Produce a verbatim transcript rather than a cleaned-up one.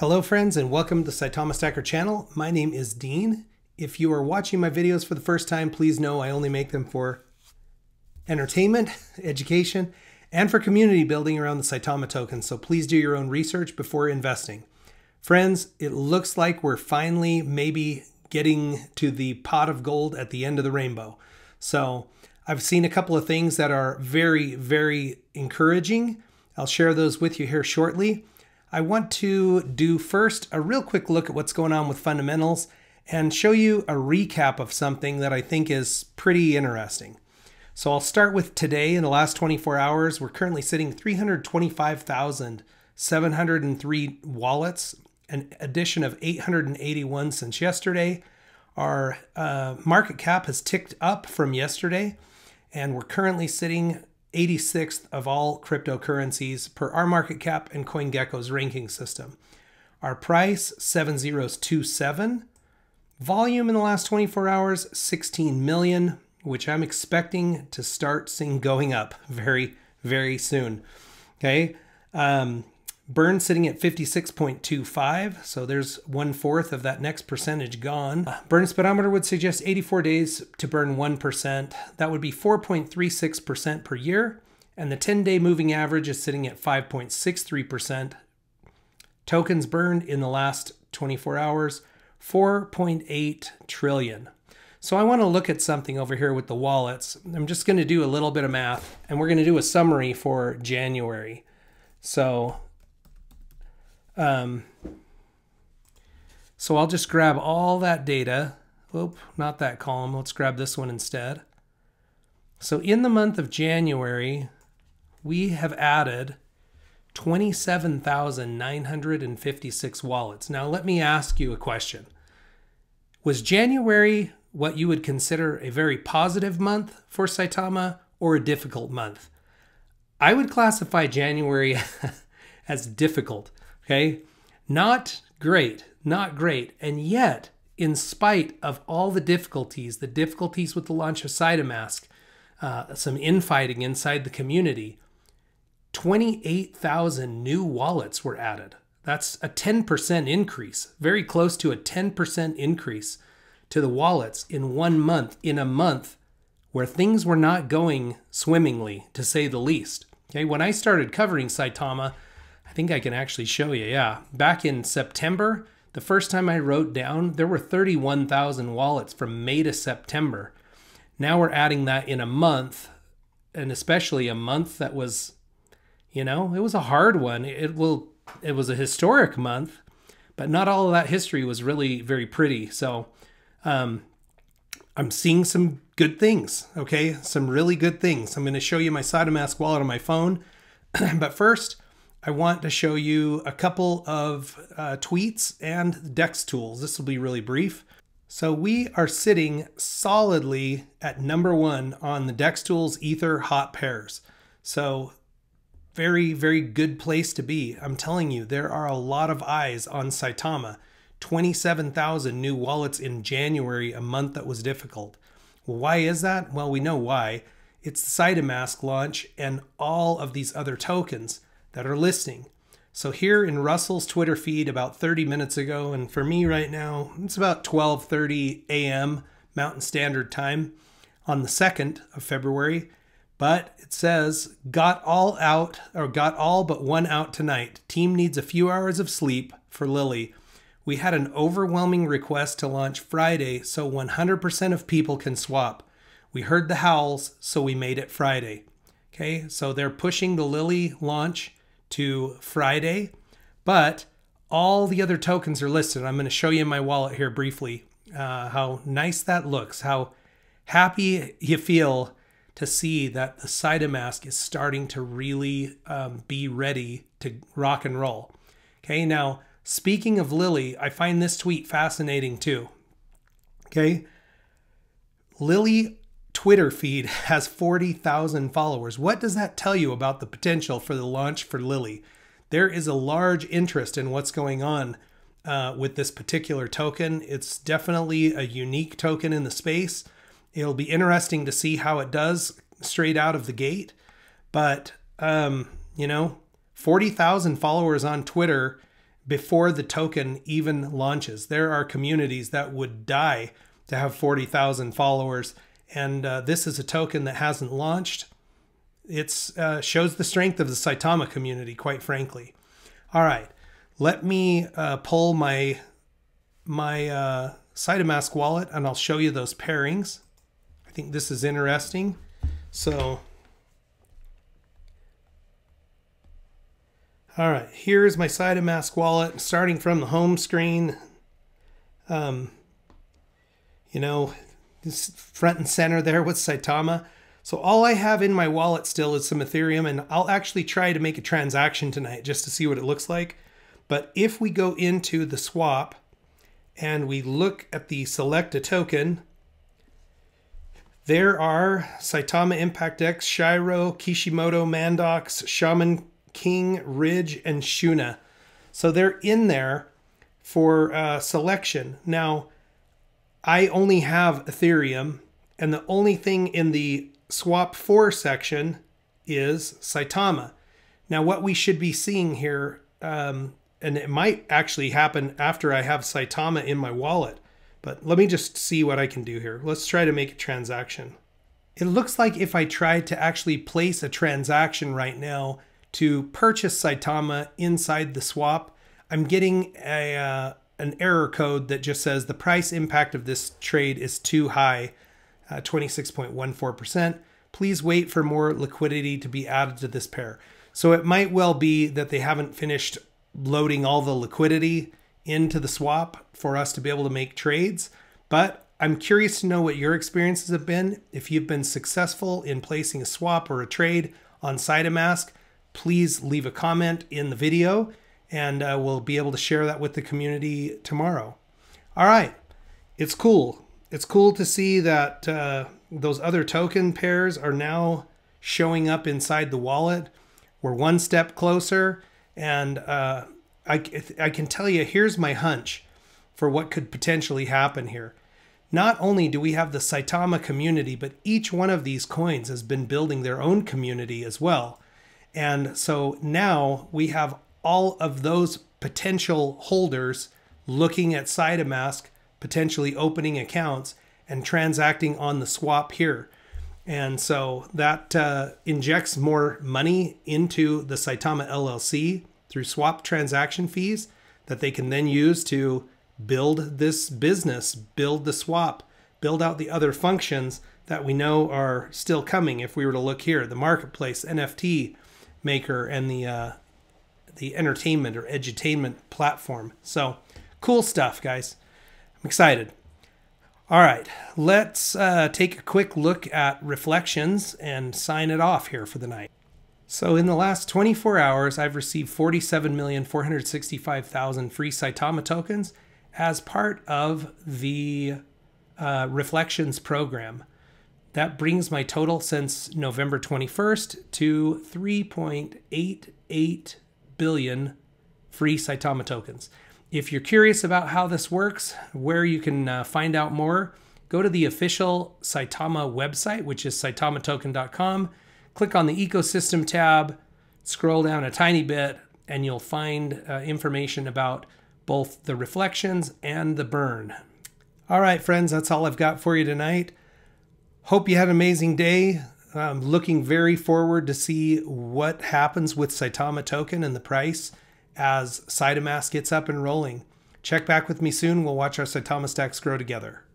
Hello friends and welcome to the Saitama Stacker channel. My name is Dean. If you are watching my videos for the first time, please know I only make them for entertainment, education, and for community building around the Saitama token, so please do your own research before investing. Friends, it looks like we're finally maybe getting to the pot of gold at the end of the rainbow. So I've seen a couple of things that are very, very encouraging. I'll share those with you here shortly. I want to do first a real quick look at what's going on with fundamentals and show you a recap of something that I think is pretty interesting. So I'll start with today. In the last twenty-four hours, we're currently sitting three hundred twenty-five thousand seven hundred three wallets, an addition of eight hundred eighty-one since yesterday. Our uh, market cap has ticked up from yesterday, and we're currently sitting eighty-sixth of all cryptocurrencies per our market cap and CoinGecko's ranking system. Our price, seven thousand twenty-seven. Volume in the last twenty-four hours, sixteen million, which I'm expecting to start seeing going up very, very soon. Okay. Um, burn sitting at fifty-six point two five. So there's one fourth of that next percentage gone. Uh, burn speedometer would suggest eighty-four days to burn one percent. That would be four point three six percent per year. And the ten day moving average is sitting at five point six three percent. Tokens burned in the last twenty-four hours, four point eight trillion. So I want to look at something over here with the wallets. I'm just going to do a little bit of math, and we're going to do a summary for January. So, um, so I'll just grab all that data. Oop, not that column. Let's grab this one instead. So in the month of January, we have added twenty-seven thousand nine hundred fifty-six wallets. Now let me ask you a question. Was January what you would consider a very positive month for Saitama or a difficult month? I would classify January as difficult, okay? Not great, not great. And yet, in spite of all the difficulties, the difficulties with the launch of Saitamask, uh, some infighting inside the community, twenty-eight thousand new wallets were added. That's a ten percent increase, very close to a ten percent increase to the wallets in one month, in a month where things were not going swimmingly, to say the least. Okay, when I started covering Saitama, I think I can actually show you, yeah. Back in September, the first time I wrote down, there were thirty-one thousand wallets from May to September. Now we're adding that in a month, and especially a month that was, you know, it was a hard one. It will, it was a historic month, but not all of that history was really very pretty. So Um, I'm seeing some good things, okay? Some really good things. I'm going to show you my Saitamask wallet on my phone. But first, I want to show you a couple of uh, tweets and DEX tools. This will be really brief. So we are sitting solidly at number one on the DEX tools Ether hot pairs. So very, very good place to be. I'm telling you, there are a lot of eyes on Saitama. twenty-seven thousand new wallets in January, a month that was difficult. Well, why is that? Well, we know why. It's the Saitamask launch and all of these other tokens that are listing. So here in Russell's Twitter feed about thirty minutes ago, and for me right now, it's about twelve thirty a m Mountain Standard Time on the second of February. But it says, got all out, or got all but one out tonight. Team needs a few hours of sleep for Lily. We had an overwhelming request to launch Friday, so one hundred percent of people can swap. We heard the howls, so we made it Friday. Okay, so they're pushing the Lily launch to Friday, but all the other tokens are listed. I'm going to show you my wallet here briefly, uh, how nice that looks, how happy you feel to see that the Saitamask is starting to really um, be ready to rock and roll. Okay, now, speaking of Lily, I find this tweet fascinating too. Okay. Lily Twitter feed has forty thousand followers. What does that tell you about the potential for the launch for Lily? There is a large interest in what's going on uh, with this particular token. It's definitely a unique token in the space. It'll be interesting to see how it does straight out of the gate. But, um, you know, forty thousand followers on Twitter before the token even launches. There are communities that would die to have forty thousand followers, and uh, this is a token that hasn't launched. It uh, shows the strength of the Saitama community, quite frankly. All right, let me uh, pull my, my uh, Saitamask wallet, and I'll show you those pairings. I think this is interesting. So, all right, here's my Saitamask wallet, starting from the home screen. Um, you know, this front and center there with Saitama. So all I have in my wallet still is some Ethereum, and I'll actually try to make a transaction tonight just to see what it looks like. But if we go into the swap and we look at the select a token, there are Saitama Impact X, Shiro, Kishimoto, Mandox, Shaman King, Ridge, and Shuna. So they're in there for uh, selection. Now, I only have Ethereum, and the only thing in the swap for section is Saitama. Now what we should be seeing here, um, and it might actually happen after I have Saitama in my wallet, but let me just see what I can do here. Let's try to make a transaction. It looks like if I tried to actually place a transaction right now to purchase Saitama inside the swap, I'm getting a, uh, an error code that just says the price impact of this trade is too high. Uh, twenty-six point one four percent. Please wait for more liquidity to be added to this pair. So it might well be that they haven't finished loading all the liquidity into the swap for us to be able to make trades. But I'm curious to know what your experiences have been. If you've been successful in placing a swap or a trade on Saitamask, please leave a comment in the video, and uh, we'll be able to share that with the community tomorrow. All right, it's cool. It's cool to see that uh, those other token pairs are now showing up inside the wallet. We're one step closer, and uh, I, I can tell you, here's my hunch for what could potentially happen here. Not only do we have the Saitama community, but each one of these coins has been building their own community as well. And so now we have all of those potential holders looking at Saitamask, potentially opening accounts and transacting on the swap here. And so that uh, injects more money into the Saitama L L C through swap transaction fees that they can then use to build this business, build the swap, build out the other functions that we know are still coming. If we were to look here, the marketplace, N F T maker, and the, uh, the entertainment or edutainment platform. So cool stuff, guys. Excited. All right, let's uh, take a quick look at reflections and sign it off here for the night. So in the last twenty-four hours, I've received forty-seven million four hundred sixty-five thousand free Saitama tokens as part of the uh, reflections program. That brings my total since November twenty-first to three point eight eight billion free Saitama tokens. If you're curious about how this works, where you can uh, find out more, go to the official Saitama website, which is saitama token dot com. Click on the ecosystem tab, scroll down a tiny bit, and you'll find uh, information about both the reflections and the burn. All right, friends, that's all I've got for you tonight. Hope you had an amazing day. I'm looking very forward to see what happens with Saitama token and the price as Saitamask gets up and rolling. Check back with me soon. We'll watch our Saitama stacks grow together.